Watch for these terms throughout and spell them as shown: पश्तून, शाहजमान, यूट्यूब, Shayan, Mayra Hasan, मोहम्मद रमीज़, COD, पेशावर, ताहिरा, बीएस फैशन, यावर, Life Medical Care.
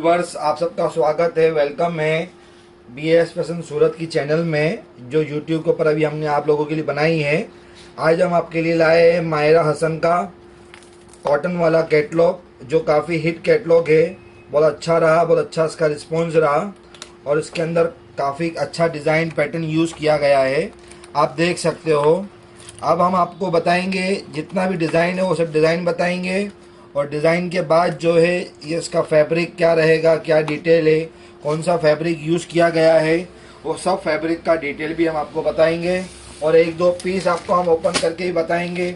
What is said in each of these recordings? Viewers, आप सबका स्वागत है, वेलकम है बीएस फैशन सूरत की चैनल में, जो यूट्यूब के ऊपर अभी हमने आप लोगों के लिए बनाई है। आज हम आपके लिए लाए हैं मायरा हसन का कॉटन वाला कैटलॉग, जो काफ़ी हिट कैटलॉग है। बहुत अच्छा रहा, बहुत अच्छा इसका रिस्पॉन्स रहा और इसके अंदर काफ़ी अच्छा डिज़ाइन पैटर्न यूज़ किया गया है, आप देख सकते हो। अब हम आपको बताएंगे जितना भी डिज़ाइन है वो सब डिज़ाइन बताएंगे, और डिज़ाइन के बाद जो है ये इसका फैब्रिक क्या रहेगा, क्या डिटेल है, कौन सा फैब्रिक यूज़ किया गया है, वो सब फैब्रिक का डिटेल भी हम आपको बताएंगे। और एक दो पीस आपको हम ओपन करके ही बताएंगे,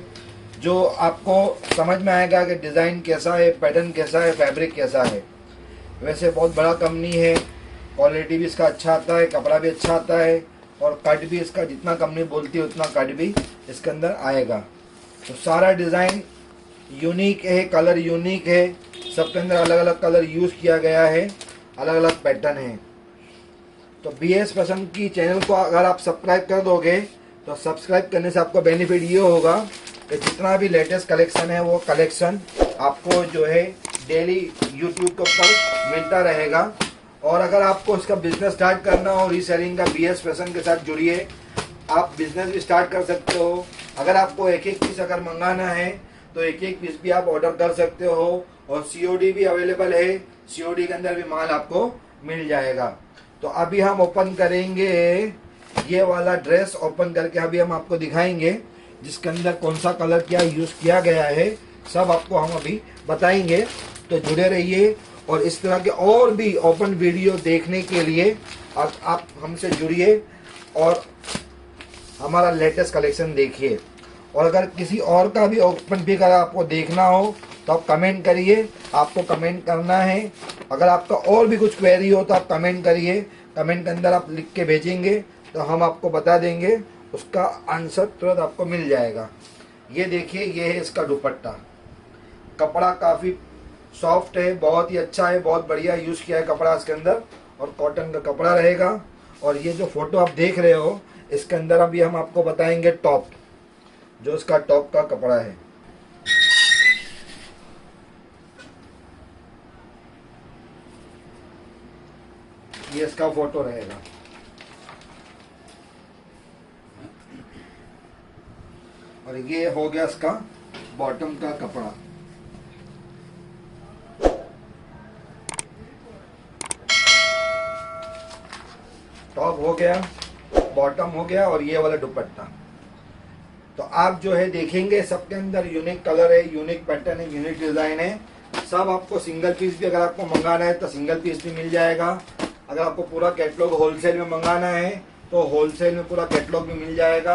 जो आपको समझ में आएगा कि डिज़ाइन कैसा है, पैटर्न कैसा है, फैब्रिक कैसा है। वैसे बहुत बड़ा कंपनी है, क्वालिटी भी इसका अच्छा आता है, कपड़ा भी अच्छा आता है, और कट भी इसका जितना कंपनी बोलती है उतना कट भी इसके अंदर आएगा। तो सारा डिज़ाइन यूनिक है, कलर यूनिक है, सबके अंदर अलग अलग कलर यूज़ किया गया है, अलग अलग पैटर्न है। तो बीएस फैशन की चैनल को अगर आप सब्सक्राइब कर दोगे तो सब्सक्राइब करने से आपको बेनिफिट ये होगा कि जितना भी लेटेस्ट कलेक्शन है वो कलेक्शन आपको जो है डेली यूट्यूब के ऊपर मिलता रहेगा। और अगर आपको इसका बिज़नेस स्टार्ट करना हो रीसेलिंग का, बीएस फैशन के साथ जुड़िए, आप बिज़नेस भी स्टार्ट कर सकते हो। अगर आपको एक एक पीस अगर मंगाना है तो एक एक पीस भी आप ऑर्डर कर सकते हो, और COD भी अवेलेबल है, COD के अंदर भी माल आपको मिल जाएगा। तो अभी हम ओपन करेंगे ये वाला ड्रेस, ओपन करके अभी हम आपको दिखाएंगे जिसके अंदर कौन सा कलर क्या यूज़ किया गया है, सब आपको हम अभी बताएंगे। तो जुड़े रहिए, और इस तरह के और भी ओपन वीडियो देखने के लिए आप हमसे जुड़िए और हमारा लेटेस्ट कलेक्शन देखिए। और अगर किसी और का भी ओपन पिक अगर आपको देखना हो तो आप कमेंट करिए, आपको कमेंट करना है। अगर आपका और भी कुछ क्वेरी हो तो आप कमेंट करिए, कमेंट के अंदर आप लिख के भेजेंगे तो हम आपको बता देंगे, उसका आंसर तुरंत आपको मिल जाएगा। ये देखिए, ये है इसका दुपट्टा, कपड़ा काफ़ी सॉफ्ट है, बहुत ही अच्छा है, बहुत बढ़िया यूज़ किया है कपड़ा इसके अंदर, और कॉटन का कपड़ा रहेगा। और ये जो फोटो आप देख रहे हो इसके अंदर अभी हम आपको बताएंगे टॉप, जो इसका टॉप का कपड़ा है। ये इसका फोटो रहेगा। और ये हो गया इसका बॉटम का कपड़ा। टॉप हो गया, बॉटम हो गया, और ये वाला दुपट्टा। तो आप जो है देखेंगे सबके अंदर यूनिक कलर है, यूनिक पैटर्न है, यूनिक डिज़ाइन है। सब आपको सिंगल पीस भी अगर आपको मंगाना है तो सिंगल पीस भी मिल जाएगा। अगर आपको पूरा कैटलॉग होलसेल में मंगाना है तो होलसेल में पूरा कैटलॉग भी मिल जाएगा।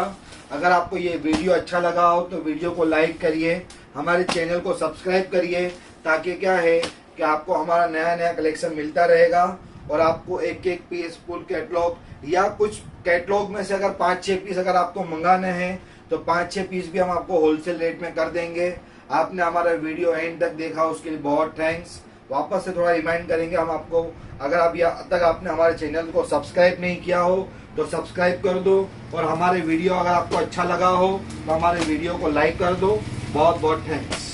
अगर आपको ये वीडियो अच्छा लगा हो तो वीडियो को लाइक करिए, हमारे चैनल को सब्सक्राइब करिए, ताकि क्या है कि आपको हमारा नया नया कलेक्शन मिलता रहेगा। और आपको एक एक पीस फुल कैटलॉग या कुछ कैटलॉग में से अगर 5-6 पीस अगर आपको मंगाना है तो 5-6 पीस भी हम आपको होलसेल रेट में कर देंगे। आपने हमारा वीडियो एंड तक देखा उसके लिए बहुत थैंक्स। वापस से थोड़ा रिमाइंड करेंगे हम आपको, अगर अभी तक आपने हमारे चैनल को सब्सक्राइब नहीं किया हो तो सब्सक्राइब कर दो, और हमारे वीडियो अगर आपको अच्छा लगा हो तो हमारे वीडियो को लाइक कर दो। बहुत बहुत थैंक्स।